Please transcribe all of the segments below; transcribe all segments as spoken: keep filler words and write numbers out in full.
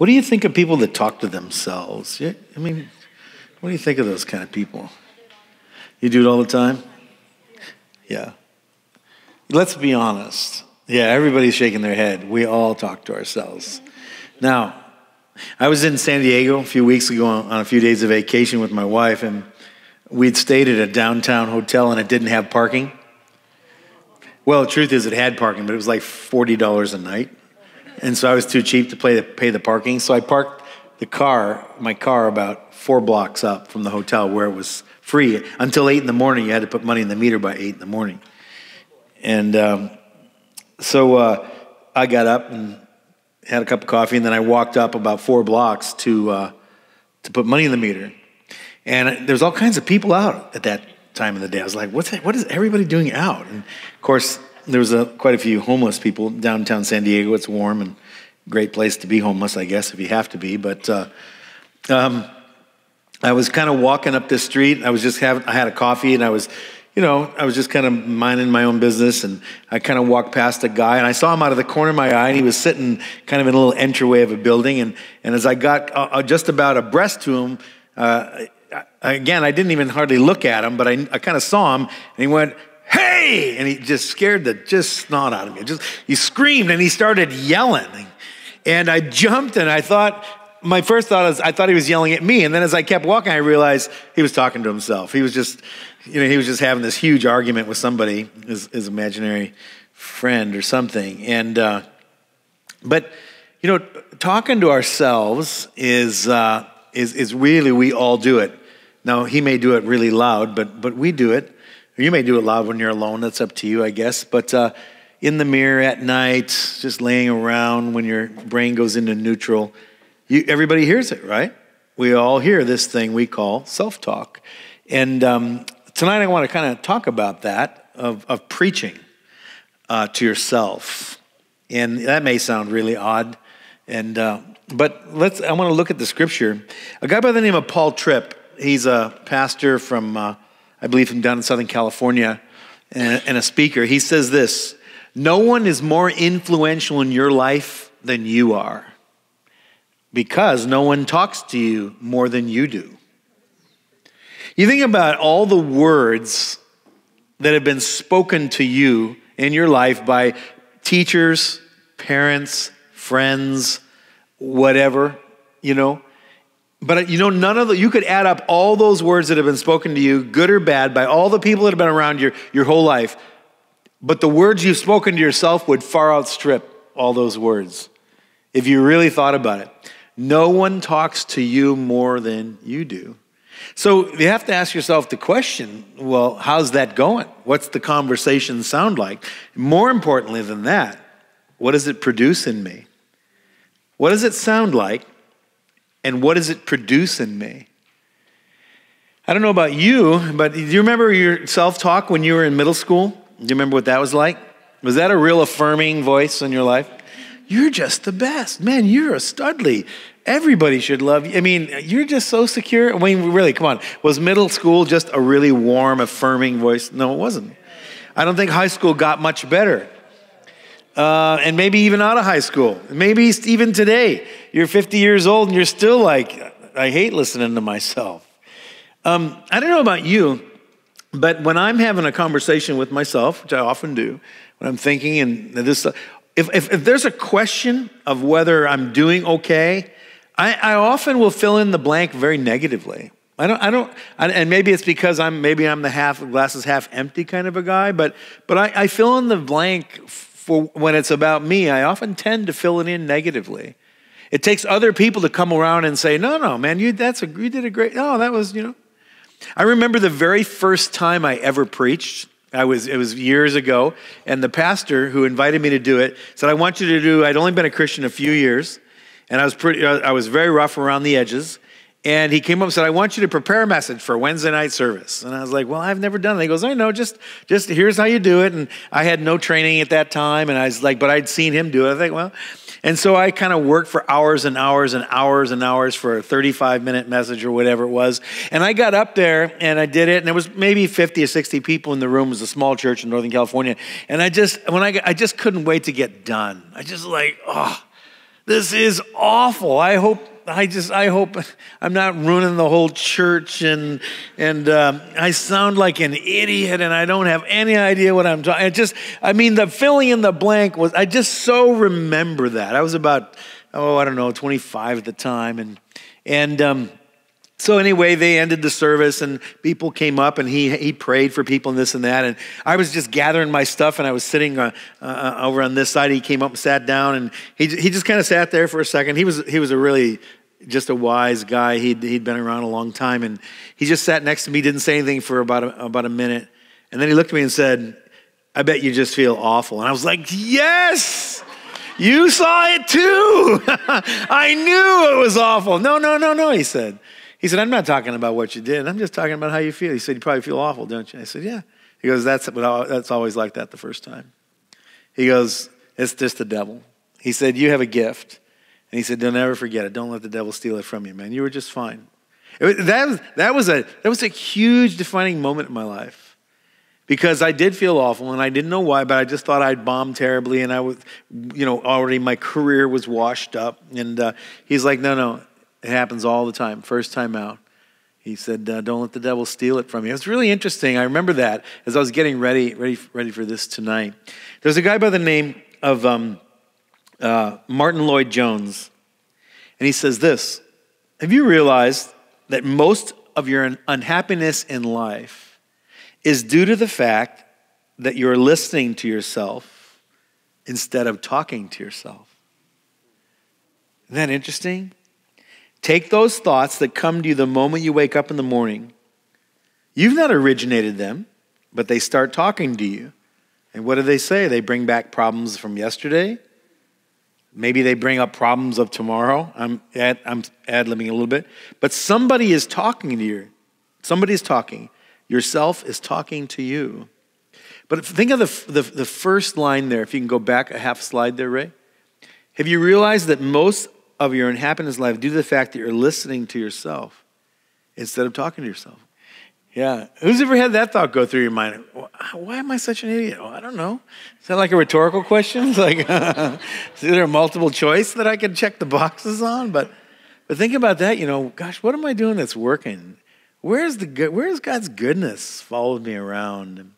What do you think of people that talk to themselves? I mean, what do you think of those kind of people? You do it all the time? Yeah. Let's be honest. Yeah, everybody's shaking their head. We all talk to ourselves. Now, I was in San Diego a few weeks ago on a few days of vacation with my wife, and we'd stayed at a downtown hotel, and it didn't have parking. Well, the truth is it had parking, but it was like forty dollars a night. And so I was too cheap to pay the, pay the parking. So I parked the car, my car, about four blocks up from the hotel where it was free. Until eight in the morning, you had to put money in the meter by eight in the morning. And um, so uh, I got up and had a cup of coffee, and then I walked up about four blocks to, uh, to put money in the meter. And there's all kinds of people out at that time of the day. I was like, what's that? What is everybody doing out? And of course, there was a, quite a few homeless people downtown San Diego. It's warm and great place to be homeless, I guess, if you have to be. But uh, um, I was kind of walking up this street. I was just having, I had a coffee, and I was, you know, I was just kind of minding my own business. And I kind of walked past a guy, and I saw him out of the corner of my eye, and he was sitting kind of in a little entryway of a building. And, and as I got uh, just about abreast to him, uh, I, again, I didn't even hardly look at him, but I, I kind of saw him, and he went, "Hey!" And he just scared the just snot out of me. Just, he screamed, and he started yelling. And I jumped, and I thought, my first thought was, I thought he was yelling at me. And then as I kept walking, I realized he was talking to himself. He was just, you know, he was just having this huge argument with somebody, his, his imaginary friend or something. And, uh, but, you know, talking to ourselves is, uh, is, is really, we all do it. Now, he may do it really loud, but, but we do it. You may do it loud when you're alone. That's up to you, I guess. But uh, in the mirror at night, just laying around when your brain goes into neutral, you, everybody hears it, right? We all hear this thing we call self-talk. And um, tonight I want to kind of talk about that, of, of preaching uh, to yourself. And that may sound really odd. And uh, but let's. I want to look at the scripture. A guy by the name of Paul Tripp, he's a pastor from... Uh, I believe from down in Southern California, and a speaker. He says this: no one is more influential in your life than you are, because no one talks to you more than you do. You think about all the words that have been spoken to you in your life by teachers, parents, friends, whatever, you know. But you know, none of the, you could add up all those words that have been spoken to you, good or bad, by all the people that have been around your, your whole life. But the words you've spoken to yourself would far outstrip all those words if you really thought about it. No one talks to you more than you do. So you have to ask yourself the question, well, how's that going? What's the conversation sound like? More importantly than that, what does it produce in me? What does it sound like? And what does it produce in me? I don't know about you, but do you remember your self-talk when you were in middle school? Do you remember what that was like? Was that a real affirming voice in your life? You're just the best. Man, you're a studly. Everybody should love you. I mean, you're just so secure. I mean, really, come on. Was middle school just a really warm, affirming voice? No, it wasn't. I don't think high school got much better. Uh, and maybe even out of high school. Maybe even today, you're fifty years old and you're still like, I hate listening to myself. Um, I don't know about you, but when I'm having a conversation with myself, which I often do, when I'm thinking and this, if, if, if there's a question of whether I'm doing okay, I, I often will fill in the blank very negatively. I don't, I don't, and maybe it's because I'm, maybe I'm the half, glasses half empty kind of a guy, but, but I, I fill in the blank. For when it's about me, I often tend to fill it in negatively. It takes other people to come around and say, no, no, man, you, that's a, you did a great, oh, that was, you know. I remember the very first time I ever preached. I was, it was years ago, and the pastor who invited me to do it said, I want you to do, I'd only been a Christian a few years, and I was, pretty, I was very rough around the edges. And he came up and said, I want you to prepare a message for Wednesday night service. And I was like, well, I've never done it. He goes, I know, just, just here's how you do it. And I had no training at that time. And I was like, but I'd seen him do it. I think, well. And so I kind of worked for hours and hours and hours and hours for a thirty-five minute message or whatever it was. And I got up there and I did it. And there was maybe fifty or sixty people in the room. It was a small church in Northern California. And I just, when I, got, I just couldn't wait to get done. I just like, oh. This is awful. I hope I just I hope I'm not ruining the whole church, and and um, I sound like an idiot, and I don't have any idea what I'm talking. I just I mean the filling in the blank was. I just so remember that I was about oh I don't know twenty-five at the time, and and. Um, So anyway, they ended the service and people came up and he he prayed for people and this and that. And I was just gathering my stuff and I was sitting uh, uh, over on this side. He came up and sat down and he he just kind of sat there for a second. He was he was a really just a wise guy. He'd he'd been around a long time, and he just sat next to me, didn't say anything for about a, about a minute, and then he looked at me and said, "I bet you just feel awful." And I was like, "Yes. You saw it too. I knew it was awful." "No, no, no, no," he said. He said, "I'm not talking about what you did. I'm just talking about how you feel." He said, "You probably feel awful, don't you?" I said, "Yeah." He goes, that's, that's always like that the first time." He goes, "It's just the devil." He said, "You have a gift." And he said, "Don't ever forget it. Don't let the devil steal it from you, man. You were just fine." It, that, was, that, was a, that was a huge defining moment in my life, because I did feel awful and I didn't know why, but I just thought I'd bombed terribly, and I was, you know, already my career was washed up. And uh, he's like, "No, no. It happens all the time. First time out." He said, uh, "Don't let the devil steal it from you." It's really interesting. I remember that as I was getting ready, ready, ready for this tonight. There's a guy by the name of um, uh, Martin Lloyd-Jones, and he says this: "Have you realized that most of your un unhappiness in life is due to the fact that you're listening to yourself instead of talking to yourself?" Isn't that interesting? Take those thoughts that come to you the moment you wake up in the morning. You've not originated them, but they start talking to you. And what do they say? They bring back problems from yesterday. Maybe they bring up problems of tomorrow. I'm ad, I'm ad-libbing a little bit. But somebody is talking to you. Somebody is talking. Yourself is talking to you. But think of the, the, the first line there. If you can go back a half slide there, Ray. Have you realized that most of your unhappiness in life due to the fact that you're listening to yourself instead of talking to yourself? Yeah. Who's ever had that thought go through your mind? Why am I such an idiot? Well, I don't know. Is that like a rhetorical question? It's like, is there a multiple choice that I can check the boxes on? But, but think about that. You know, gosh, what am I doing that's working? Where's the good? Where's God's goodness followed me around?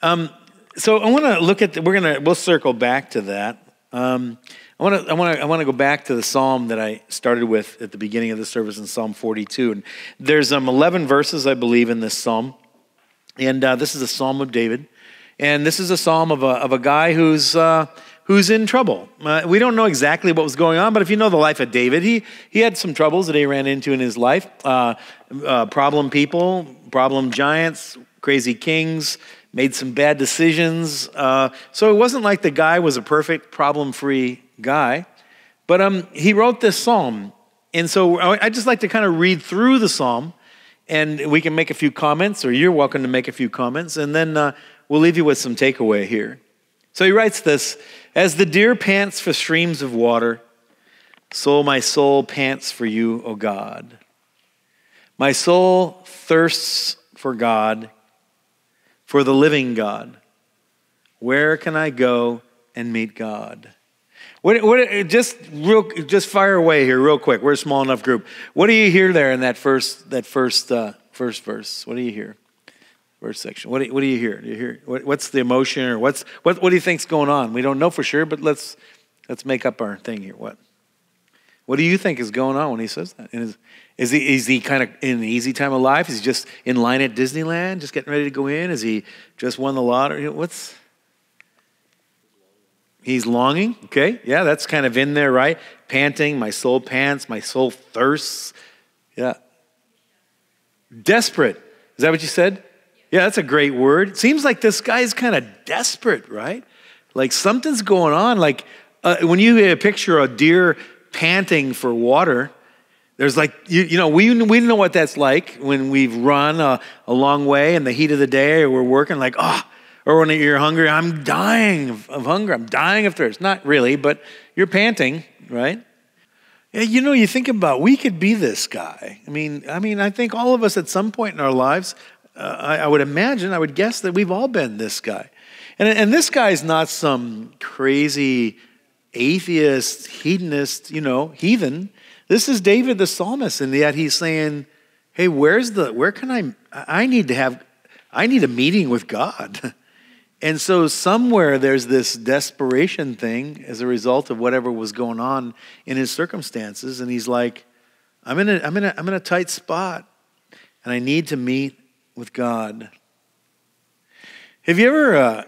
Um, so I want to look at. The, we're gonna. We'll circle back to that. Um, I want to I want to I want to go back to the psalm that I started with at the beginning of the service in Psalm forty-two, and there's um eleven verses I believe in this psalm, and uh, this is a psalm of David, and this is a psalm of a of a guy who's uh, who's in trouble. Uh, we don't know exactly what was going on, but if you know the life of David, he he had some troubles that he ran into in his life. Uh, uh, problem people, problem giants, crazy kings. Made some bad decisions. Uh, so it wasn't like the guy was a perfect, problem-free guy. But um, he wrote this psalm. And so I'd just like to kind of read through the psalm, and we can make a few comments, or you're welcome to make a few comments, and then uh, we'll leave you with some takeaway here. So he writes this: "As the deer pants for streams of water, so my soul pants for you, O God. My soul thirsts for God, for the living God. Where can I go and meet God?" What, what, just real, just fire away here, real quick. We're a small enough group. What do you hear there in that first, that first, uh, first verse? What do you hear? Verse section. What do, what do you hear? Do you hear? What, what's the emotion, or what's what? What do you think's going on? We don't know for sure, but let's let's make up our thing here. What? What do you think is going on when he says that? And is, Is he, is he kind of in an easy time of life? Is he just in line at Disneyland, just getting ready to go in? Is he just won the lottery? What's? He's longing. Okay, yeah, that's kind of in there, right? Panting, my soul pants, my soul thirsts. Yeah. Desperate. Is that what you said? Yeah, that's a great word. It seems like this guy is kind of desperate, right? Like something's going on. Like uh, when you get a picture of a deer panting for water, there's like, you, you know, we, we know what that's like when we've run a, a long way in the heat of the day, or we're working like, oh, or when you're hungry, I'm dying of, of hunger. I'm dying of thirst. Not really, but you're panting, right? Yeah, you know, you think about, we could be this guy. I mean, I mean, I think all of us at some point in our lives, uh, I, I would imagine, I would guess that we've all been this guy. And, and this guy's not some crazy atheist, hedonist, you know, heathen. This is David the psalmist, and yet he's saying, hey, where's the, where can I, I need to have, I need a meeting with God. And so somewhere there's this desperation thing as a result of whatever was going on in his circumstances. And he's like, I'm in a, I'm in a, I'm in a tight spot and I need to meet with God. Have you ever, uh,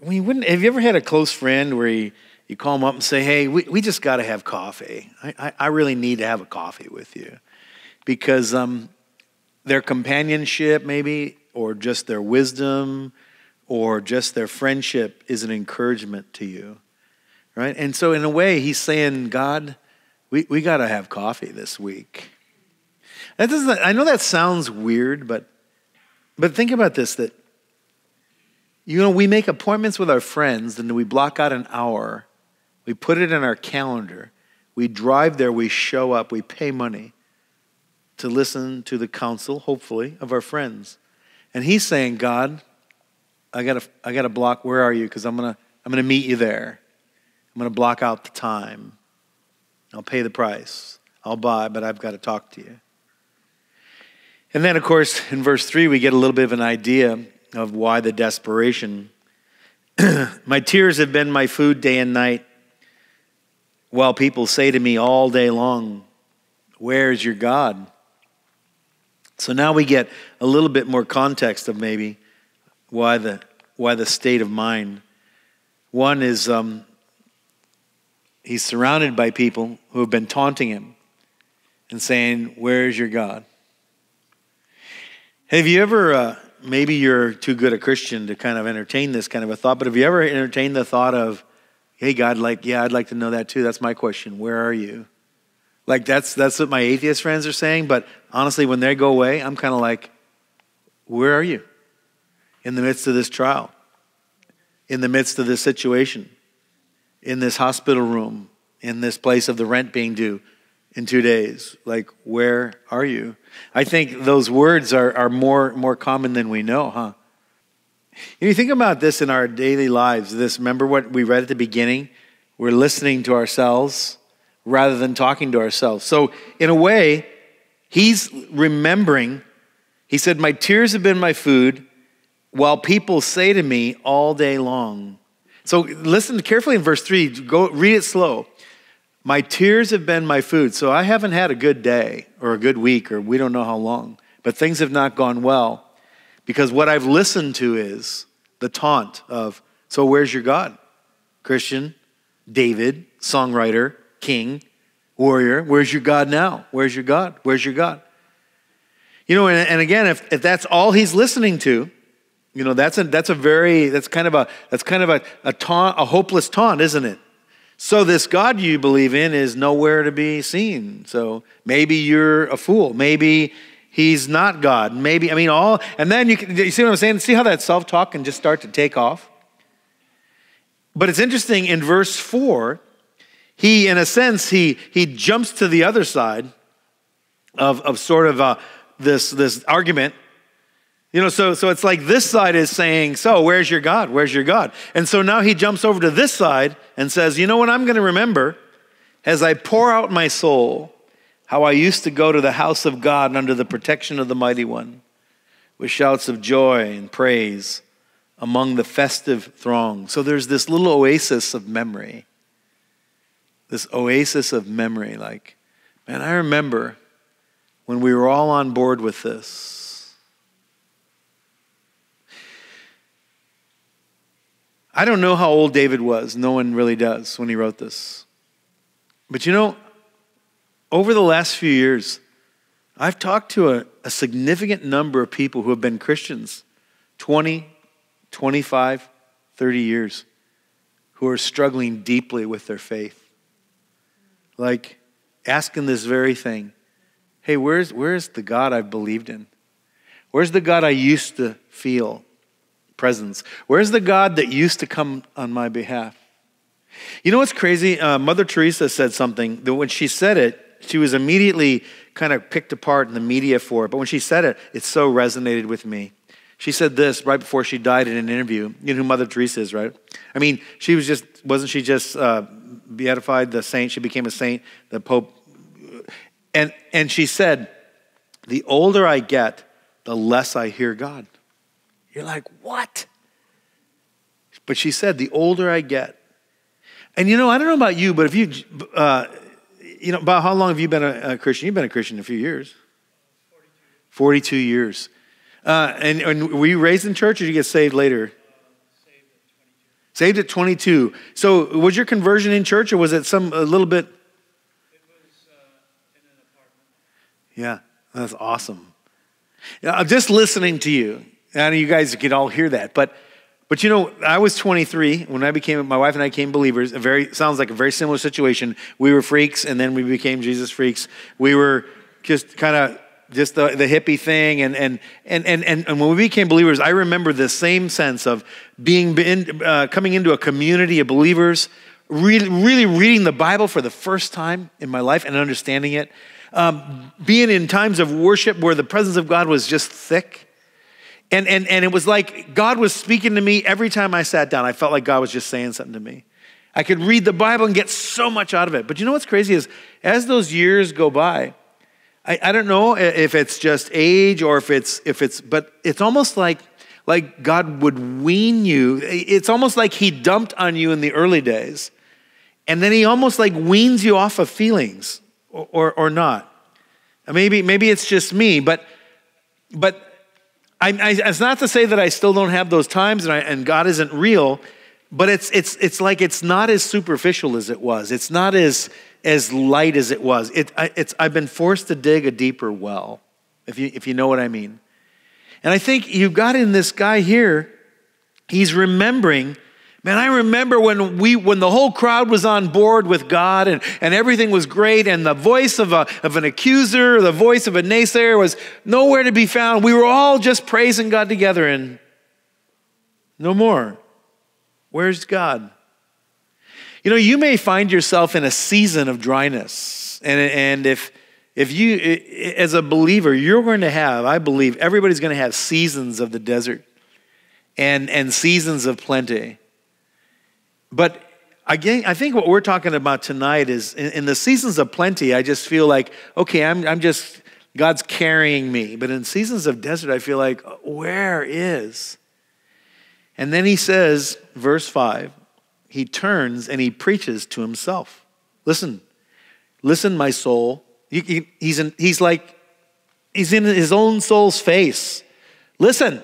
when you wouldn't, have you ever had a close friend where you, you call them up and say, hey, we, we just got to have coffee. I, I, I really need to have a coffee with you. Because um, their companionship maybe, or just their wisdom, or just their friendship is an encouragement to you, right? And so in a way, he's saying, God, we, we got to have coffee this week. That doesn't, I know that sounds weird, but, but think about this, that, you know, we make appointments with our friends and we block out an hour. We put it in our calendar. We drive there, we show up, we pay money to listen to the counsel, hopefully, of our friends. And he's saying, God, I gotta, I gotta block. Where are you? Because I'm gonna, I'm gonna meet you there. I'm gonna block out the time. I'll pay the price. I'll buy, but I've got to talk to you. And then, of course, in verse three, we get a little bit of an idea of why the desperation. My tears have been my food day and night, while people say to me all day long, "Where's your God?" So now we get a little bit more context of maybe why the why the state of mind. One is um, he's surrounded by people who have been taunting him and saying, "Where's your God?" Have you ever, uh, maybe you're too good a Christian to kind of entertain this kind of a thought, but have you ever entertained the thought of, hey, God, like, yeah, I'd like to know that too. That's my question. Where are you? Like, that's, that's what my atheist friends are saying, but honestly, when they go away, I'm kind of like, where are you? In the midst of this trial, in the midst of this situation, in this hospital room, in this place of the rent being due in two days, like, where are you? I think those words are, are more, more common than we know, huh? You think about this in our daily lives, this, remember what we read at the beginning? We're listening to ourselves rather than talking to ourselves. So in a way, he's remembering, he said, my tears have been my food, while people say to me all day long. So listen carefully in verse three. Go read it slow. My tears have been my food. So I haven't had a good day or a good week or we don't know how long. But things have not gone well because what I've listened to is the taunt of, so where's your God? Christian, David, songwriter, king, warrior. Where's your God now? Where's your God? Where's your God? You know, and, and again, if, if that's all he's listening to, you know, that's a, that's a very, that's kind of a, that's kind of a, a taunt, a hopeless taunt, isn't it? So this God you believe in is nowhere to be seen. So maybe you're a fool. Maybe he's not God. Maybe, I mean, all, and then you can, you see what I'm saying? See how that self-talk can just start to take off? But it's interesting in verse four, he, in a sense, he, he jumps to the other side of, of sort of uh, this, this argument. You know, so, so it's like this side is saying, so where's your God? Where's your God? And so now he jumps over to this side and says, you know what I'm going to remember? As I pour out my soul, how I used to go to the house of God under the protection of the Mighty One with shouts of joy and praise among the festive throng. So there's this little oasis of memory, this oasis of memory. Like, man, I remember when we were all on board with this. I don't know how old David was. No one really does when he wrote this. But you know, over the last few years, I've talked to a, a significant number of people who have been Christians twenty, twenty-five, thirty years, who are struggling deeply with their faith. Like asking this very thing, hey, where's, where's the God I've believed in? Where's the God I used to feel? Presence. Where's the God that used to come on my behalf? You know what's crazy? Uh, Mother Teresa said something that when she said it, she was immediately kind of picked apart in the media for it. But when she said it, it so resonated with me. She said this right before she died in an interview. You know who Mother Teresa is, right? I mean, she was just, wasn't she just uh, beatified, the saint? She became a saint, the Pope. And, and she said, the older I get, the less I hear God. You're like, what? But she said, the older I get. And you know, I don't know about you, but if you, uh, you know, about how long have you been a, a Christian? You've been a Christian a few years. forty-two years. Uh, and, and were you raised in church or did you get saved later? Uh, saved at twenty-two. Saved at twenty-two. So was your conversion in church or was it some, a little bit? It was uh, in an apartment. Yeah, that's awesome. Now, I'm just listening to you. I know you guys could all hear that, but But you know, I was twenty-three when I became, my wife and I became believers. A very, sounds like a very similar situation. We were freaks and then we became Jesus freaks. We were just kind of just the, the hippie thing. And, and, and, and, and when we became believers, I remember the same sense of being, in, uh, coming into a community of believers, really, really reading the Bible for the first time in my life and understanding it. Um, being in times of worship where the presence of God was just thick. And, and, and it was like God was speaking to me every time I sat down. I felt like God was just saying something to me. I could read the Bible and get so much out of it. But you know what's crazy is as those years go by, I, I don't know if it's just age or if it's, if it's but it's almost like, like God would wean you. It's almost like he dumped on you in the early days. And then he almost like weans you off of feelings or, or, or not. Maybe, maybe it's just me, but, but, I, I, it's not to say that I still don't have those times and, I, and God isn't real, but it's, it's, it's like it's not as superficial as it was. It's not as, as light as it was. It, I, it's, I've been forced to dig a deeper well, if you, if you know what I mean. And I think you've got in this guy here, he's remembering, man, I remember when we, when the whole crowd was on board with God and, and everything was great and the voice of, a, of an accuser, the voice of a naysayer was nowhere to be found. We were all just praising God together and no more. Where's God? You know, you may find yourself in a season of dryness. And, and if, if you, as a believer, you're going to have, I believe, everybody's going to have seasons of the desert and, and seasons of plenty. But again, I think what we're talking about tonight is in, in the seasons of plenty, I just feel like, okay, I'm, I'm just, God's carrying me. But in seasons of desert, I feel like, where is? And then he says, verse five, he turns and he preaches to himself. Listen, listen, my soul. He, he, he's, in, he's like, he's in his own soul's face. Listen,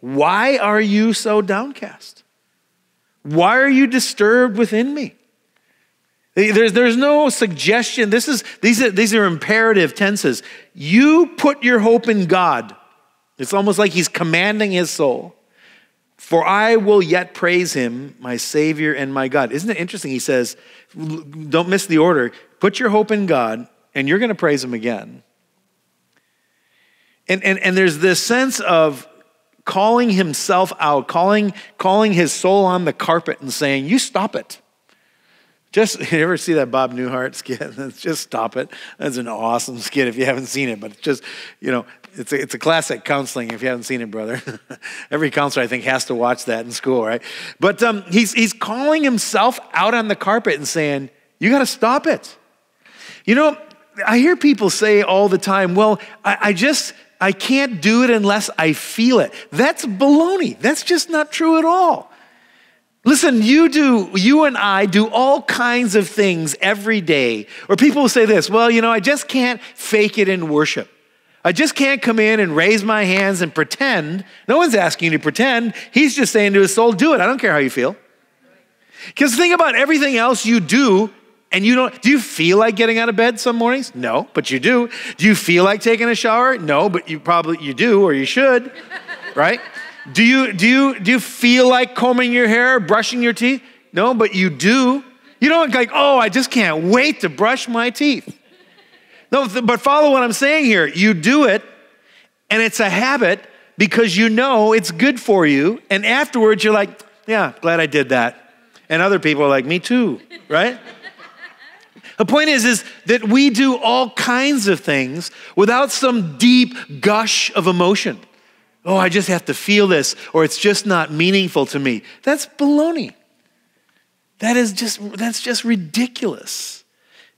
why are you so downcast? Why are you disturbed within me? There's, there's no suggestion. This is, these, are, these are imperative tenses. You put your hope in God. It's almost like he's commanding his soul. For I will yet praise him, my Savior and my God. Isn't it interesting? He says, don't miss the order. Put your hope in God, and you're going to praise him again. And, and, and there's this sense of calling himself out, calling, calling his soul on the carpet and saying, you stop it. Just, you ever see that Bob Newhart skit? Just stop it. That's an awesome skit if you haven't seen it, but it's just, you know, it's a, it's a classic counseling if you haven't seen it, brother. Every counselor, I think, has to watch that in school, right? But um, he's, he's calling himself out on the carpet and saying, you got to stop it. You know, I hear people say all the time, well, I, I just... I can't do it unless I feel it. That's baloney. That's just not true at all. Listen, you do, you and I do all kinds of things every day. Or people will say this, well, you know, I just can't fake it in worship. I just can't come in and raise my hands and pretend. No one's asking you to pretend. He's just saying to his soul, do it. I don't care how you feel. Because think about everything else you do. And you don't, do you feel like getting out of bed some mornings? No, but you do. Do you feel like taking a shower? No, but you probably, you do, or you should, right? Do you, do you, do you feel like combing your hair, or brushing your teeth? No, but you do. You don't like, oh, I just can't wait to brush my teeth. No, but follow what I'm saying here. You do it, and it's a habit because you know it's good for you. And afterwards, you're like, yeah, glad I did that. And other people are like, me too, right? The point is, is that we do all kinds of things without some deep gush of emotion. Oh, I just have to feel this, or it's just not meaningful to me. That's baloney. That is just, that's just ridiculous.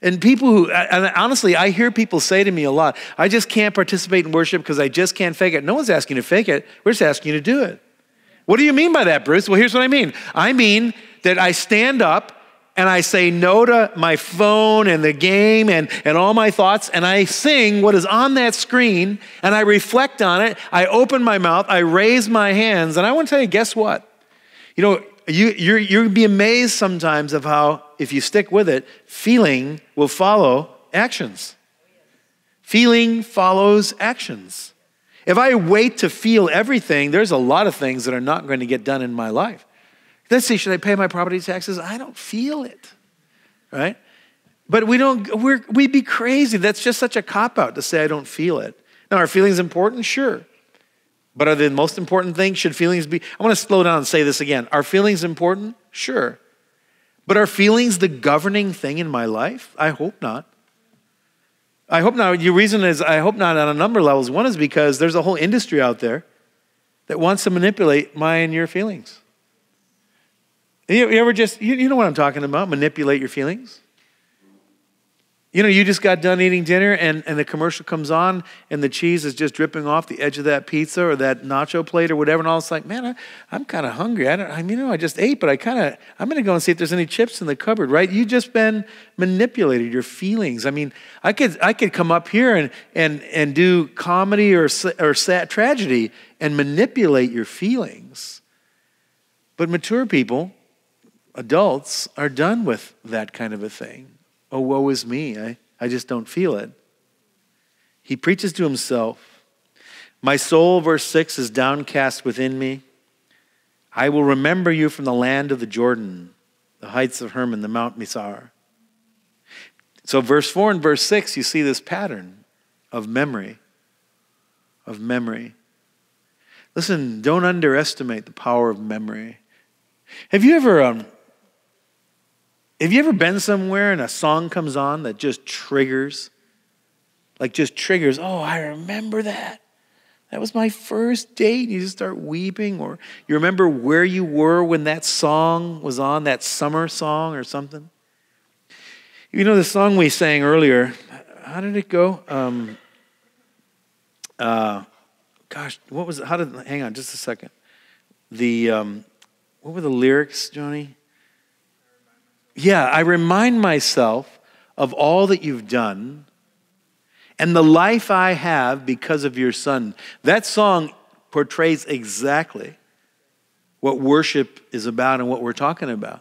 And people who, and honestly, I hear people say to me a lot, I just can't participate in worship because I just can't fake it. No one's asking you to fake it. We're just asking you to do it. What do you mean by that, Bruce? Well, here's what I mean. I mean that I stand up and I say no to my phone and the game and, and all my thoughts, and I sing what is on that screen, and I reflect on it, I open my mouth, I raise my hands, and I want to tell you, guess what? You know, you, you're, you'll be amazed sometimes of how, if you stick with it, feeling will follow actions. Feeling follows actions. If I wait to feel everything, there's a lot of things that are not going to get done in my life. Let's see, should I pay my property taxes? I don't feel it, right? But we don't, we're, we'd be crazy. That's just such a cop-out to say I don't feel it. Now, are feelings important? Sure. But are they the most important thing? Should feelings be, I want to slow down and say this again. Are feelings important? Sure. But are feelings the governing thing in my life? I hope not. I hope not. Your reason is, I hope not on a number of levels. One is because there's a whole industry out there that wants to manipulate my and your feelings. You ever just, you know what I'm talking about, manipulate your feelings. You know, you just got done eating dinner and, and the commercial comes on and the cheese is just dripping off the edge of that pizza or that nacho plate or whatever. And all it's like, man, I, I'm kind of hungry. I don't, I mean, you know, I just ate, but I kind of, I'm going to go and see if there's any chips in the cupboard, right? You've just been manipulated, your feelings. I mean, I could, I could come up here and, and, and do comedy or, or sad tragedy and manipulate your feelings. But mature people, adults, are done with that kind of a thing. Oh, woe is me. I, I just don't feel it. He preaches to himself. My soul, verse six, is downcast within me. I will remember you from the land of the Jordan, the heights of Hermon, the Mount Mizar. So verse four and verse six, you see this pattern of memory, of memory. Listen, don't underestimate the power of memory. Have you ever... Um, Have you ever been somewhere and a song comes on that just triggers? Like just triggers, oh, I remember that. That was my first date. You just start weeping, or you remember where you were when that song was on, that summer song or something. You know the song we sang earlier, how did it go? Um, uh, gosh, what was it? How did, hang on just a second. The, um, what were the lyrics, Johnny? Yeah, I remind myself of all that you've done and the life I have because of your son. That song portrays exactly what worship is about and what we're talking about.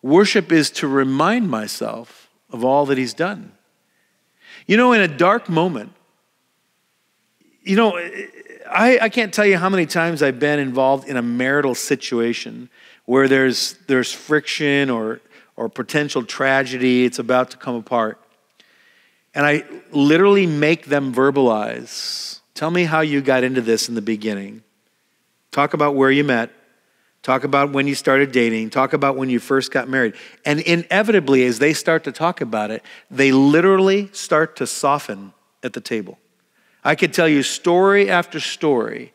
Worship is to remind myself of all that he's done. You know, in a dark moment, you know, I, I can't tell you how many times I've been involved in a marital situation where there's, there's friction or... or potential tragedy, it's about to come apart. And I literally make them verbalize. Tell me how you got into this in the beginning. Talk about where you met. Talk about when you started dating. Talk about when you first got married. And inevitably, as they start to talk about it, they literally start to soften at the table. I could tell you story after story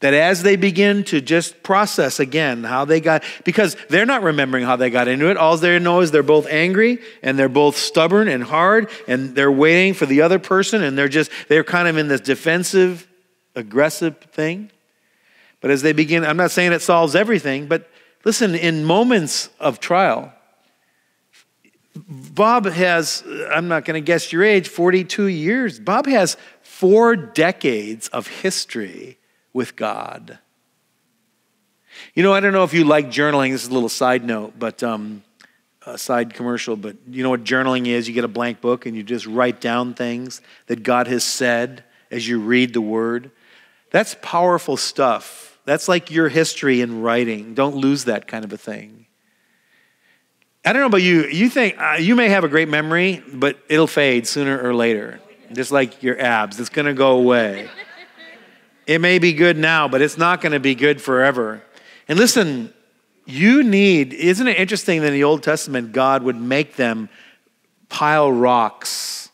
that as they begin to just process again how they got, because they're not remembering how they got into it. All they know is they're both angry and they're both stubborn and hard and they're waiting for the other person and they're just, they're kind of in this defensive, aggressive thing. But as they begin, I'm not saying it solves everything, but listen, in moments of trial, Bob has, I'm not gonna guess your age, forty-two years. Bob has four decades of history with God. You know, I don't know if you like journaling. This is a little side note, but um, a side commercial, but you know what journaling is? You get a blank book and you just write down things that God has said as you read the word. That's powerful stuff. That's like your history in writing. Don't lose that kind of a thing. I don't know about you. You think, uh, you may have a great memory, but it'll fade sooner or later. Just like your abs, it's gonna go away. It may be good now, but it's not going to be good forever. And listen, you need, isn't it interesting that in the Old Testament, God would make them pile rocks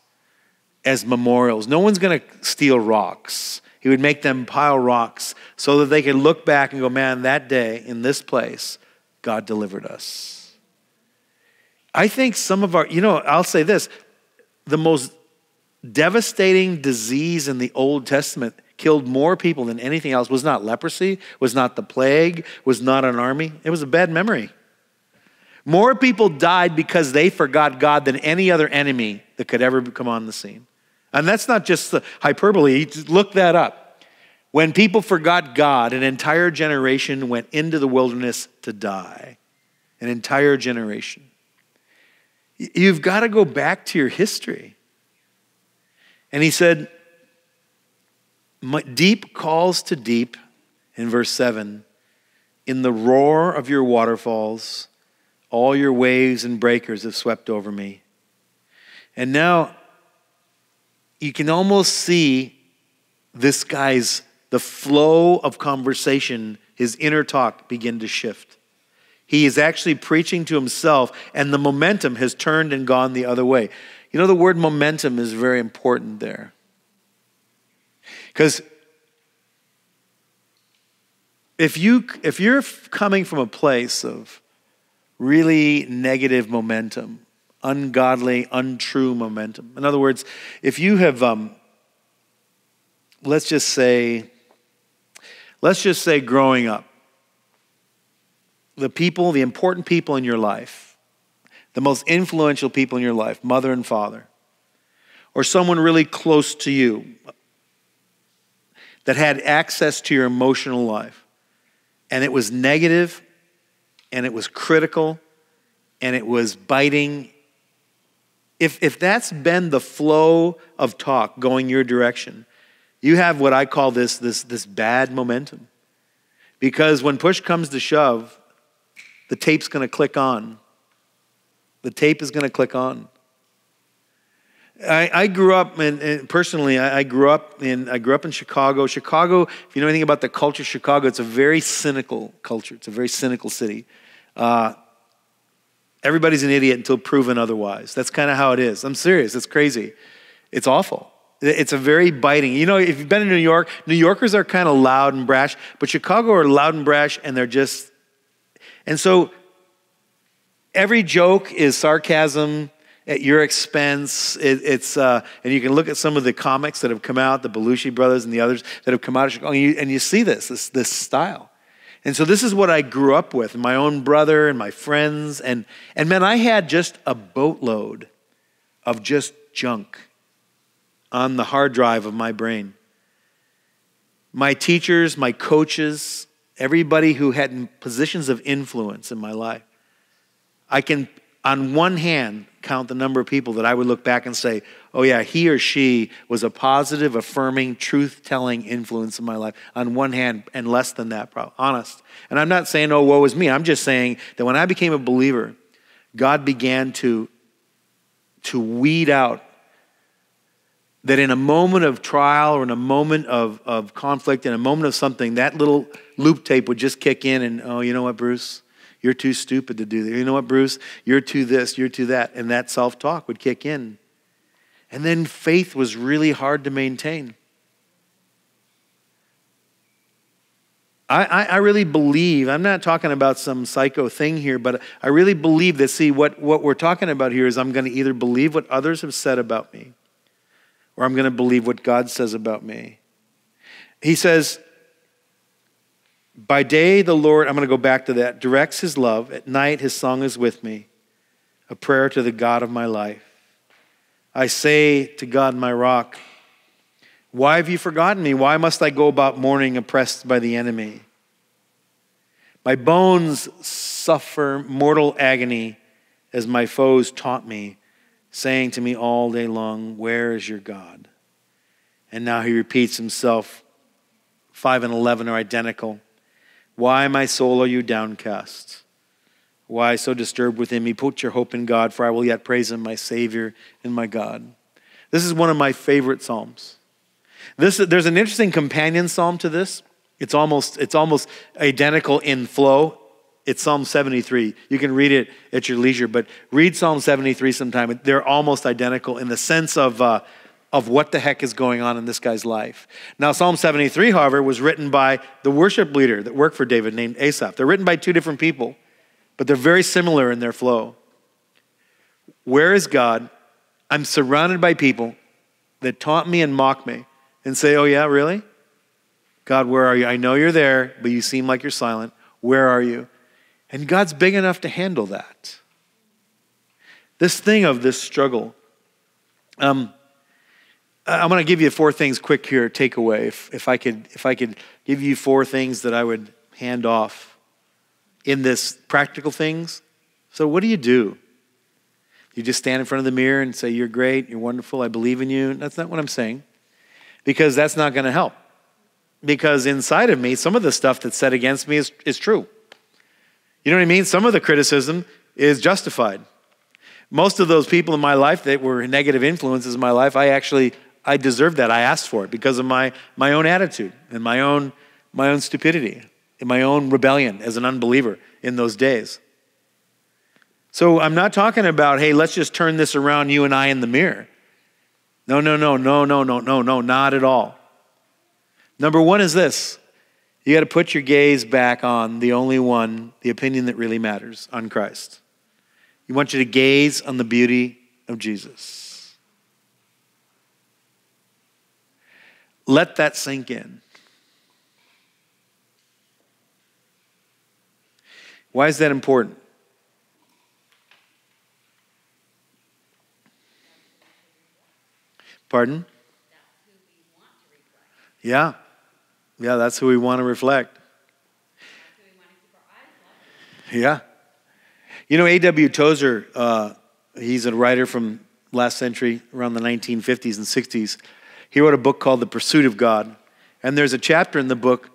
as memorials? No one's going to steal rocks. He would make them pile rocks so that they could look back and go, man, that day in this place, God delivered us. I think some of our, you know, I'll say this, the most devastating disease in the Old Testament killed more people than anything else was not leprosy, was not the plague, was not an army. It was a bad memory. More people died because they forgot God than any other enemy that could ever come on the scene. And that's not just the hyperbole. Just look that up. When people forgot God, an entire generation went into the wilderness to die. An entire generation. You've got to go back to your history. And he said, deep calls to deep, in verse seven, in the roar of your waterfalls, all your waves and breakers have swept over me. And now you can almost see this guy's, the flow of conversation, his inner talk begin to shift. He is actually preaching to himself, and the momentum has turned and gone the other way. You know, the word momentum is very important there. Because if, you, if you're coming from a place of really negative momentum, ungodly, untrue momentum. In other words, if you have, um, let's just say, let's just say growing up, the people, the important people in your life, the most influential people in your life, mother and father, or someone really close to you, that had access to your emotional life. And it was negative, and it was critical, and it was biting. If, if that's been the flow of talk going your direction, you have what I call this, this, this bad momentum. Because when push comes to shove, the tape's gonna click on. The tape is gonna click on. I, I grew up, in, in, personally, I, I grew up in I grew up in Chicago. Chicago, if you know anything about the culture of Chicago, it's a very cynical culture. It's a very cynical city. Uh, everybody's an idiot until proven otherwise. That's kind of how it is. I'm serious. It's crazy. It's awful. It's a very biting. You know, if you've been in New York, New Yorkers are kind of loud and brash, but Chicago are loud and brash, and they're just, and so every joke is sarcasm, at your expense, it, it's, uh, and you can look at some of the comics that have come out, the Belushi brothers and the others that have come out of Chicago, and you, and you see this, this, this style. And so this is what I grew up with, my own brother and my friends, and, and man, I had just a boatload of just junk on the hard drive of my brain. My teachers, my coaches, everybody who had positions of influence in my life, I can, on one hand, count the number of people that I would look back and say, oh yeah, he or she was a positive, affirming, truth-telling influence in my life. On one hand, and less than that, probably, honest. And I'm not saying, oh, woe is me. I'm just saying that when I became a believer, God began to, to weed out that in a moment of trial or in a moment of, of conflict, in a moment of something, that little loop tape would just kick in and, oh, you know what, Bruce? You're too stupid to do that. You know what, Bruce? You're too this, you're too that. And that self-talk would kick in. And then faith was really hard to maintain. I, I, I really believe, I'm not talking about some psycho thing here, but I really believe that, see, what, what we're talking about here is I'm going to either believe what others have said about me, or I'm going to believe what God says about me. He says, by day, the Lord, I'm going to go back to that, directs his love. At night, his song is with me, a prayer to the God of my life. I say to God, my rock, why have you forgotten me? Why must I go about mourning, oppressed by the enemy? My bones suffer mortal agony as my foes taunt me, saying to me all day long, where is your God? And now he repeats himself. five and eleven are identical. Why, my soul, are you downcast? Why so disturbed within me? Put your hope in God, for I will yet praise him, my Savior and my God. This is one of my favorite psalms. This, there's an interesting companion psalm to this. It's almost, it's almost identical in flow. It's Psalm seventy-three. You can read it at your leisure, but read Psalm seventy-three sometime. They're almost identical in the sense of uh, of what the heck is going on in this guy's life. Now, Psalm seventy-three, however, was written by the worship leader that worked for David named Asaph. They're written by two different people, but they're very similar in their flow. Where is God? I'm surrounded by people that taunt me and mock me and say, oh yeah, really? God, where are you? I know you're there, but you seem like you're silent. Where are you? And God's big enough to handle that. This thing of this struggle. Um, I'm going to give you four things quick here, takeaway. If, if, I could, if I could give you four things that I would hand off in this practical things. So what do you do? You just stand in front of the mirror and say, you're great, you're wonderful, I believe in you. That's not what I'm saying, because that's not going to help. Because inside of me, some of the stuff that's said against me is, is true. You know what I mean? Some of the criticism is justified. Most of those people in my life that were negative influences in my life, I actually, I deserved that. I asked for it because of my, my own attitude and my own, my own stupidity and my own rebellion as an unbeliever in those days. So I'm not talking about, hey, let's just turn this around, you and I in the mirror. No, no, no, no, no, no, no, no, not at all. Number one is this. You got to put your gaze back on the only one, the opinion that really matters, on Christ. You want you to gaze on the beauty of Jesus. Let that sink in. Why is that important? Pardon? Yeah. Yeah, that's who we want to reflect. Yeah. You know, A W Tozer, uh, he's a writer from last century, around the nineteen fifties and sixties. He wrote a book called The Pursuit of God. And there's a chapter in the book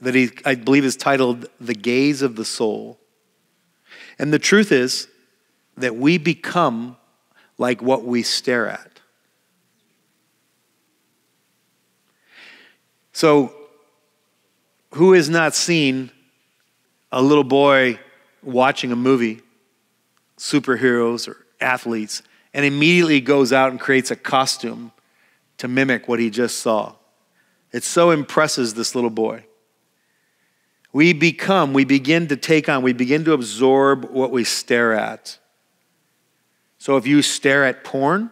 that he, I believe is titled The Gaze of the Soul. And the truth is that we become like what we stare at. So, who has not seen a little boy watching a movie, superheroes or athletes, and immediately goes out and creates a costume to mimic what he just saw? It so impresses this little boy. We become, we begin to take on, we begin to absorb what we stare at. So if you stare at porn,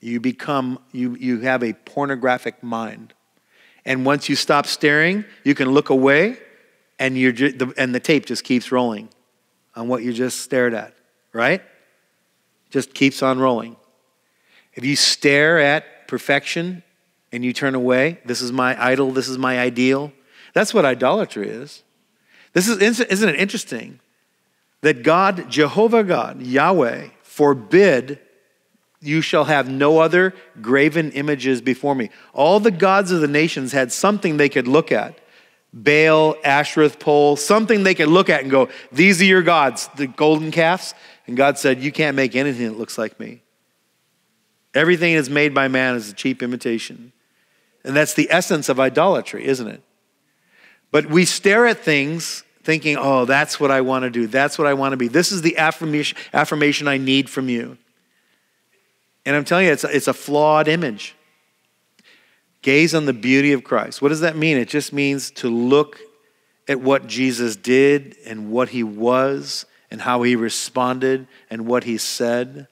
you become, you, you have a pornographic mind. And once you stop staring, you can look away, and you're ju the, and the tape just keeps rolling on what you just stared at, right? Just keeps on rolling. If you stare at perfection and you turn away, this is my idol, this is my ideal. That's what idolatry is. This is, isn't it interesting that God, Jehovah God, Yahweh, forbid you shall have no other graven images before me. All the gods of the nations had something they could look at. Baal, Ashereth pole, something they could look at and go, these are your gods, the golden calves. And God said, you can't make anything that looks like me. Everything that's made by man is a cheap imitation. And that's the essence of idolatry, isn't it? But we stare at things thinking, oh, that's what I want to do. That's what I want to be. This is the affirmation, affirmation I need from you. And I'm telling you, it's a, it's a flawed image. Gaze on the beauty of Christ. What does that mean? It just means to look at what Jesus did and what he was and how he responded and what he said.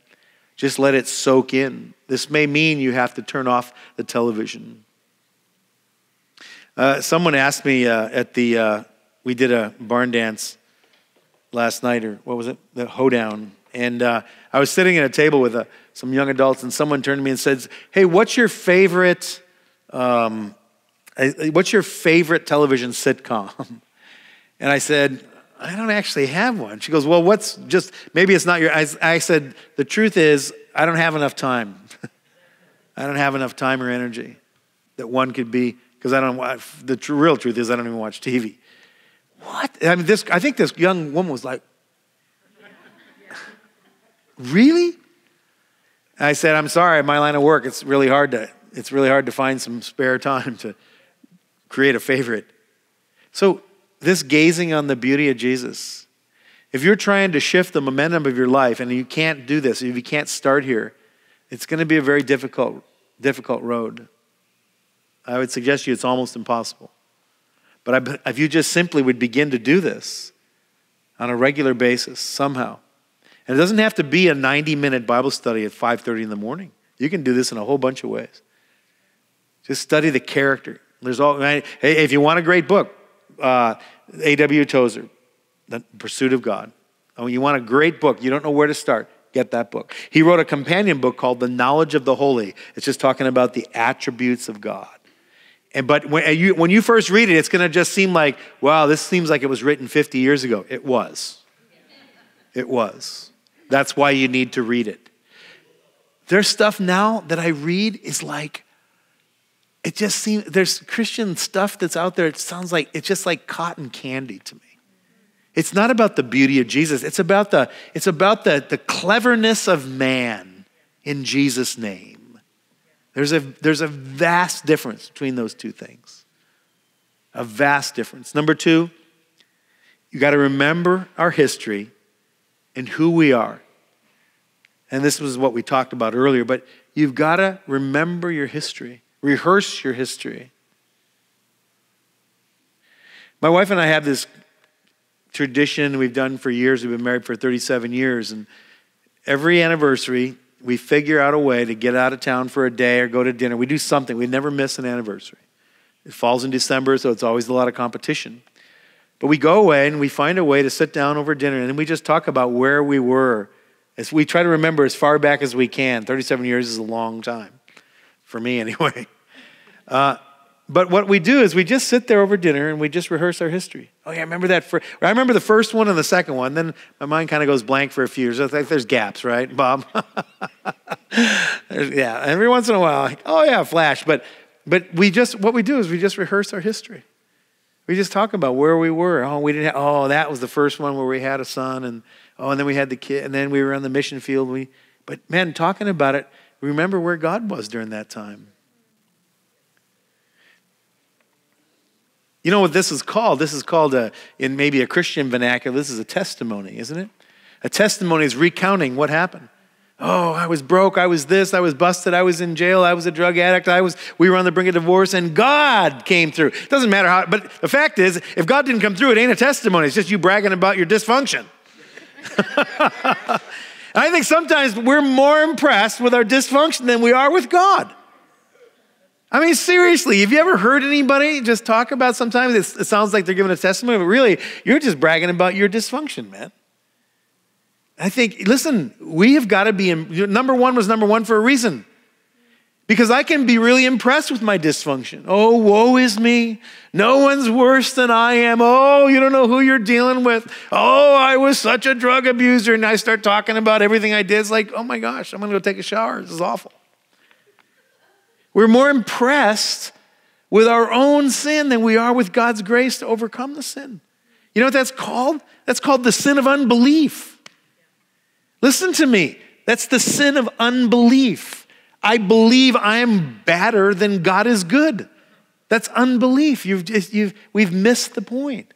Just let it soak in. This may mean you have to turn off the television. Uh, someone asked me uh, at the, uh, we did a barn dance last night, or what was it? The hoedown. And uh, I was sitting at a table with a, some young adults, and someone turned to me and said, hey, what's your favorite, um, what's your favorite television sitcom? And I said, I don't actually have one. She goes, well, what's just, maybe it's not your, I, I said, the truth is, I don't have enough time. I don't have enough time or energy that one could be, because I don't, the true, real truth is I don't even watch T V. What? I mean, this, I think this young woman was like, really? I said, I'm sorry, my line of work, it's really hard to, it's really hard to find some spare time to create a favorite. So this gazing on the beauty of Jesus, if you're trying to shift the momentum of your life and you can't do this, if you can't start here, it's going to be a very difficult difficult road. I would suggest to you it's almost impossible. But if you just simply would begin to do this on a regular basis somehow, and it doesn't have to be a ninety-minute Bible study at five thirty in the morning. You can do this in a whole bunch of ways. Just study the character. There's all. Hey, if you want a great book, uh, A W Tozer, The Pursuit of God. Oh, you want a great book. You don't know where to start. Get that book. He wrote a companion book called The Knowledge of the Holy. It's just talking about the attributes of God. And but when you, when you first read it, it's going to just seem like, wow, this seems like it was written fifty years ago. It was. It was. That's why you need to read it. There's stuff now that I read is like, it just seems, there's Christian stuff that's out there. It sounds like, it's just like cotton candy to me. It's not about the beauty of Jesus. It's about the, it's about the, the cleverness of man in Jesus' name. There's a, there's a vast difference between those two things. A vast difference. Number two, you got to remember our history and who we are. And this was what we talked about earlier, but you've got to remember your history. Rehearse your history. My wife and I have this tradition we've done for years. We've been married for thirty-seven years. And every anniversary, we figure out a way to get out of town for a day or go to dinner. We do something. We never miss an anniversary. It falls in December, so it's always a lot of competition. But we go away and we find a way to sit down over dinner. And then we just talk about where we were. As we try to remember as far back as we can. thirty-seven years is a long time. For me anyway. Uh, but what we do is we just sit there over dinner and we just rehearse our history. Oh yeah, I remember that. For, I remember the first one and the second one. Then my mind kind of goes blank for a few years. I think there's gaps, right, Bob? Yeah, every once in a while, like, oh yeah, flash. But, but we just, what we do is we just rehearse our history. We just talk about where we were. Oh, we didn't have, oh, that was the first one where we had a son. And oh, and then we had the kid. And then we were on the mission field. We, but man, talking about it, remember where God was during that time. You know what this is called? This is called, a, in maybe a Christian vernacular, this is a testimony, isn't it? A testimony is recounting what happened. Oh, I was broke. I was this. I was busted. I was in jail. I was a drug addict. I was. We were on the brink of divorce, and God came through. It doesn't matter how, but the fact is, if God didn't come through, it ain't a testimony. It's just you bragging about your dysfunction. I think sometimes we're more impressed with our dysfunction than we are with God. I mean, seriously, have you ever heard anybody just talk about sometimes it's, it sounds like they're giving a testimony, but really, you're just bragging about your dysfunction, man. I think, listen, we have got to be, in, number one was number one for a reason. Because I can be really impressed with my dysfunction. Oh, woe is me. No one's worse than I am. Oh, you don't know who you're dealing with. Oh, I was such a drug abuser. And I start talking about everything I did. It's like, oh my gosh, I'm going to go take a shower. This is awful. We're more impressed with our own sin than we are with God's grace to overcome the sin. You know what that's called? That's called the sin of unbelief. Listen to me. That's the sin of unbelief. I believe I am better than God is good. That's unbelief. You've, you've, we've missed the point.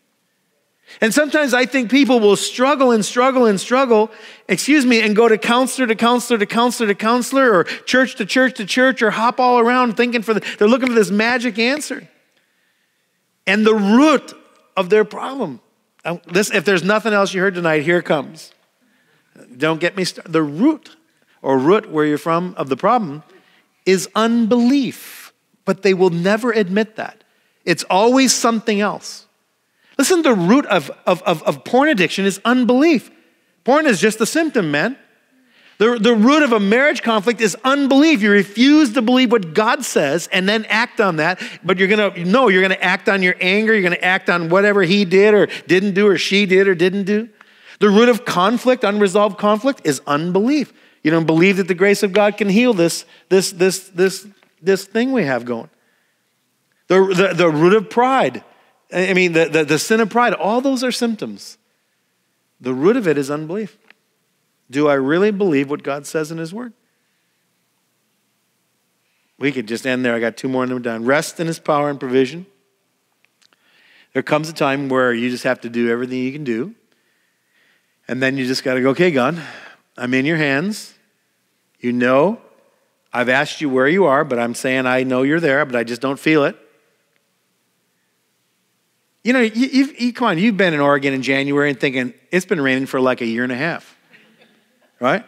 And sometimes I think people will struggle and struggle and struggle, excuse me, and go to counselor to counselor to counselor to counselor or church to church to church or hop all around thinking for, the, they're looking for this magic answer. And the root of their problem, this, if there's nothing else you heard tonight, here it comes. Don't get me started. The root or root where you're from of the problem, is unbelief. But they will never admit that. It's always something else. Listen, the root of, of, of, of porn addiction is unbelief. Porn is just a symptom, man. The, the root of a marriage conflict is unbelief. You refuse to believe what God says and then act on that. But you're going to, no, you're going to act on your anger. You're going to act on whatever he did or didn't do or she did or didn't do. The root of conflict, unresolved conflict, is unbelief. You don't believe that the grace of God can heal this, this, this, this, this thing we have going. The, the, the root of pride. I mean, the, the, the sin of pride. All those are symptoms. The root of it is unbelief. Do I really believe what God says in his word? We could just end there. I got two more and we're done. Rest in his power and provision. There comes a time where you just have to do everything you can do. And then you just got to go, okay, God, I'm in your hands. You know, I've asked you where you are, but I'm saying I know you're there, but I just don't feel it. You know, you, you've, you, come on, you've been in Oregon in January and thinking, it's been raining for like a year and a half, right?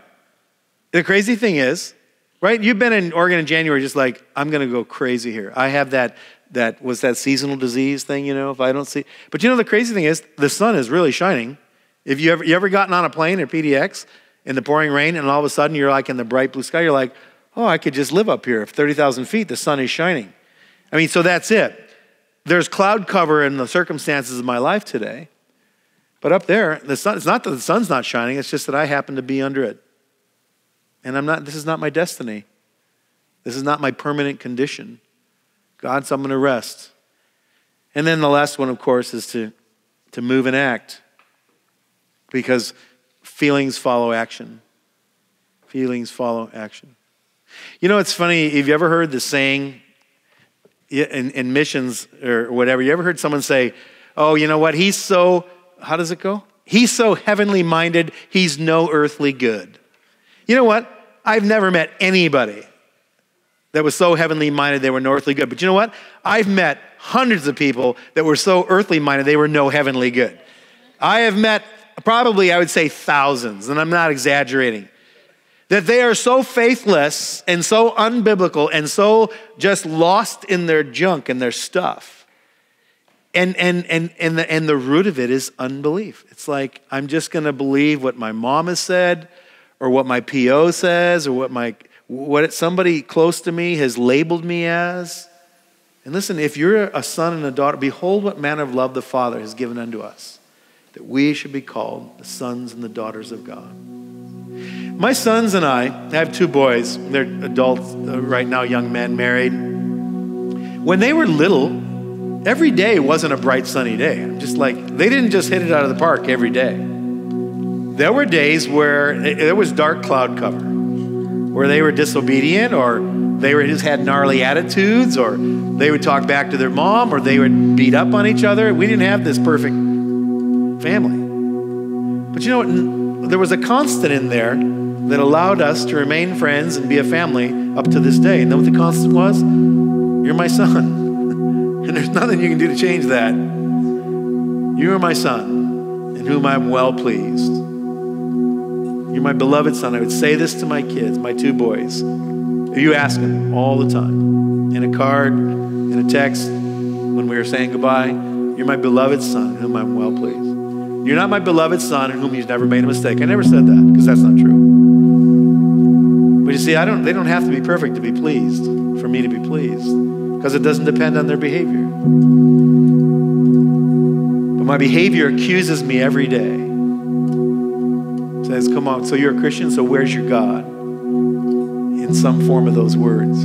The crazy thing is, right, you've been in Oregon in January just like, I'm going to go crazy here. I have that, that, was that seasonal disease thing, you know, if I don't see. But you know, the crazy thing is, the sun is really shining. If you ever, you ever gotten on a plane at P D X in the pouring rain and all of a sudden you're like in the bright blue sky, you're like, oh, I could just live up here. If thirty thousand feet, the sun is shining. I mean, so that's it. There's cloud cover in the circumstances of my life today. But up there, the sun, it's not that the sun's not shining, it's just that I happen to be under it. And I'm not, this is not my destiny. This is not my permanent condition. God, so I'm going to rest. And then the last one, of course, is to, to move and act. Because feelings follow action. Feelings follow action. You know, it's funny, have you ever heard the saying in, in missions or whatever, you ever heard someone say, oh, you know what, he's so, how does it go? He's so heavenly minded, he's no earthly good. You know what? I've never met anybody that was so heavenly minded they were no earthly good. But you know what? I've met hundreds of people that were so earthly minded they were no heavenly good. I have met probably, I would say, thousands, and I'm not exaggerating, that they are so faithless and so unbiblical and so just lost in their junk and their stuff. And, and, and, and, the, and the root of it is unbelief. It's like, I'm just going to believe what my mom has said or what my P O says or what, my, what somebody close to me has labeled me as. And listen, if you're a son and a daughter, behold what manner of love the Father has given unto us, that we should be called the sons and the daughters of God. My sons and I, I have two boys. They're adults uh, right now, young men, married. When they were little, every day wasn't a bright sunny day. Just like, they didn't just hit it out of the park every day. There were days where it, there was dark cloud cover, where they were disobedient or they were, just had gnarly attitudes, or they would talk back to their mom, or they would beat up on each other. We didn't have this perfect family. But you know what? There was a constant in there that allowed us to remain friends and be a family up to this day. And then what the constant was? You're my son. And there's nothing you can do to change that. You are my son, in whom I am well pleased. You're my beloved son. I would say this to my kids, my two boys. You ask them all the time, in a card, in a text, when we were saying goodbye. You're my beloved son, in whom I am well pleased. You're not my beloved son in whom you've never made a mistake. I never said that, because that's not true. But you see, I don't, they don't have to be perfect to be pleased, for me to be pleased, because it doesn't depend on their behavior. But my behavior accuses me every day. It says, come on, so you're a Christian, so where's your God? In some form of those words.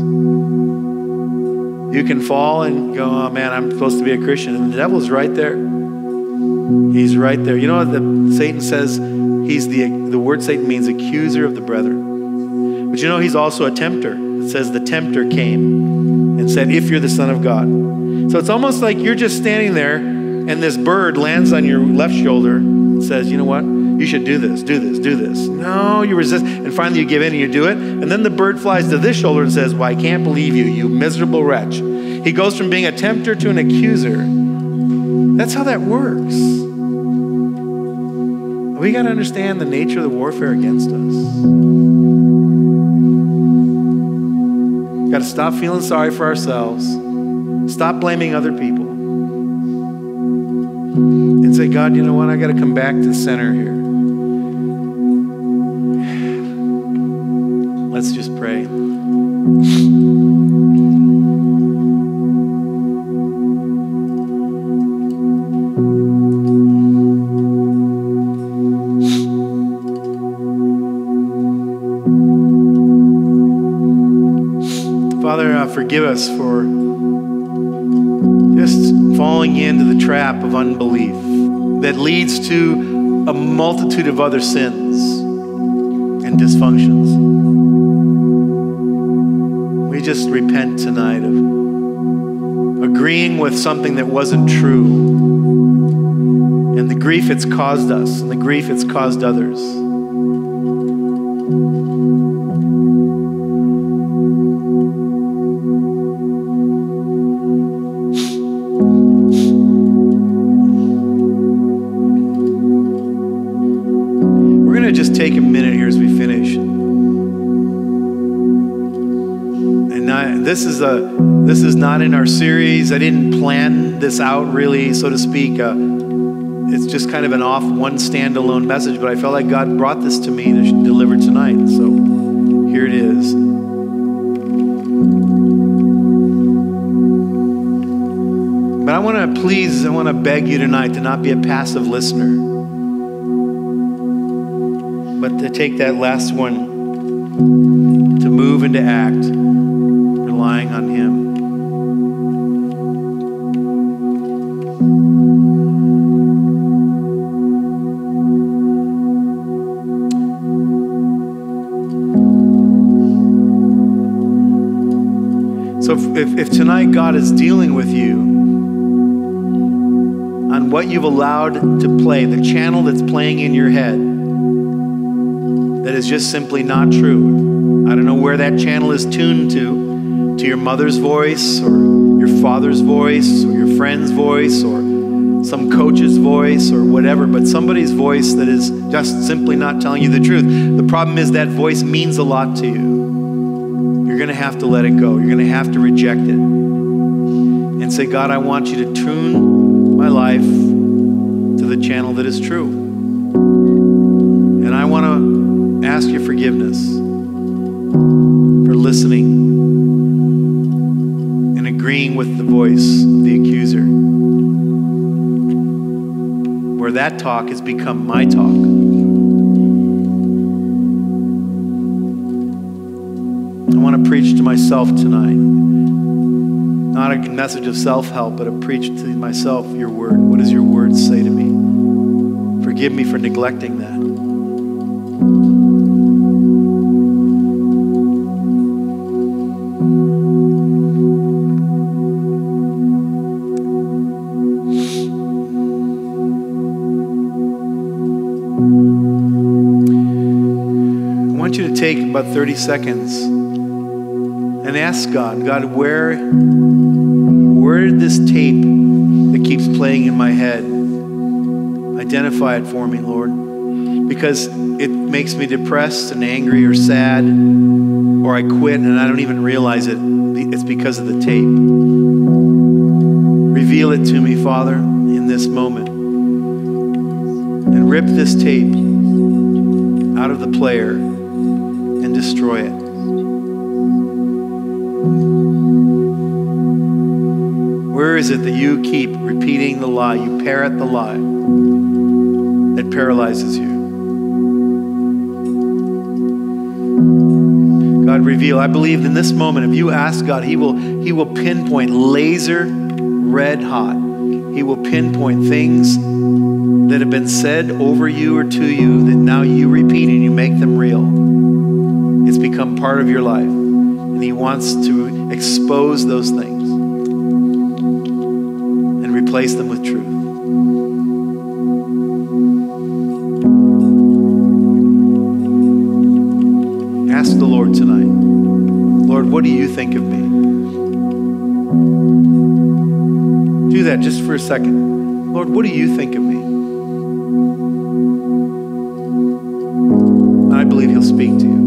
You can fall and go, oh man, I'm supposed to be a Christian. And the devil's right there. He's right there. You know what the, Satan says? He's the, the word Satan means accuser of the brethren. But you know, he's also a tempter. It says the tempter came and said, if you're the Son of God. So it's almost like you're just standing there and this bird lands on your left shoulder and says, you know what? You should do this, do this, do this. No, you resist. And finally you give in and you do it. And then the bird flies to this shoulder and says, well, I can't believe you, you miserable wretch. He goes from being a tempter to an accuser. That's how that works. We got to understand the nature of the warfare against us. Got to stop feeling sorry for ourselves. Stop blaming other people. And say, God, you know what? I got to come back to center here. Let's just pray. Forgive us for just falling into the trap of unbelief that leads to a multitude of other sins and dysfunctions. We just repent tonight of agreeing with something that wasn't true and the grief it's caused us and the grief it's caused others. I, this is a this is not in our series. I didn't plan this out really, so to speak. Uh, it's just kind of an off one standalone message, but I felt like God brought this to me to deliver tonight. So here it is. But I want to please, I want to beg you tonight to not be a passive listener, but to take that last one, to move and to act, relying on Him. So if, if, if tonight God is dealing with you, on what you've allowed to play, the channel that's playing in your head that is just simply not true. I don't know where that channel is tuned to, to your mother's voice or your father's voice or your friend's voice or some coach's voice or whatever, but somebody's voice that is just simply not telling you the truth. The problem is that voice means a lot to you. You're gonna have to let it go. You're gonna have to reject it and say, God, I want you to tune my life to the channel that is true. And I want to ask your forgiveness for listening and agreeing with the voice of the accuser, where that talk has become my talk. I want to preach to myself tonight. Not a message of self-help, but a preach to myself, your word. What does your word say to me? Forgive me for neglecting that. I want you to take about thirty seconds and ask God, God, where, where did this tape that keeps playing in my head, identify it for me, Lord? Because it makes me depressed and angry or sad, or I quit and I don't even realize it. It's because of the tape. Reveal it to me, Father, in this moment. And rip this tape out of the player and destroy it. Where is it that you keep repeating the lie? You parrot the lie that paralyzes you. God, reveal. I believe in this moment, if you ask God, He will, He will pinpoint laser red hot. He will pinpoint things that have been said over you or to you that now you repeat and you make them real. It's become part of your life. And He wants to expose those things. Replace them with truth. Ask the Lord tonight, Lord, what do you think of me? Do that just for a second. Lord, what do you think of me? And I believe He'll speak to you.